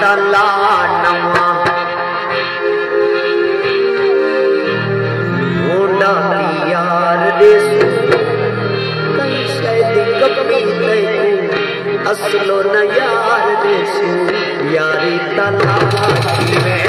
tala namo. Mona piyar desu, kai shayad kabhi nahi, aslo na yaar desu, yaari tala mein.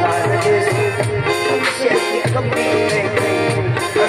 Come on, take me, I'm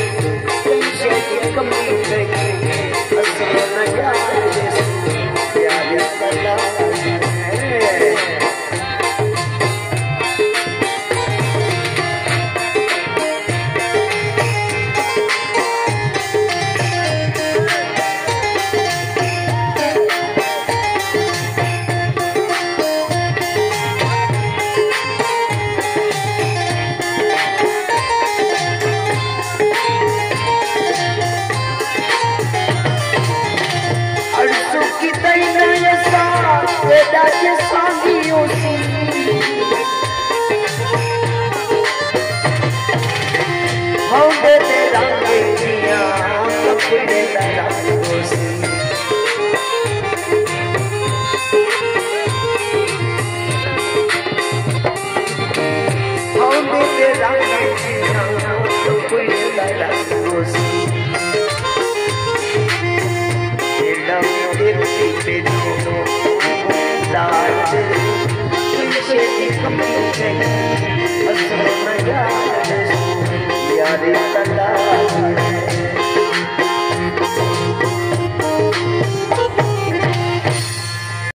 so glad I got you.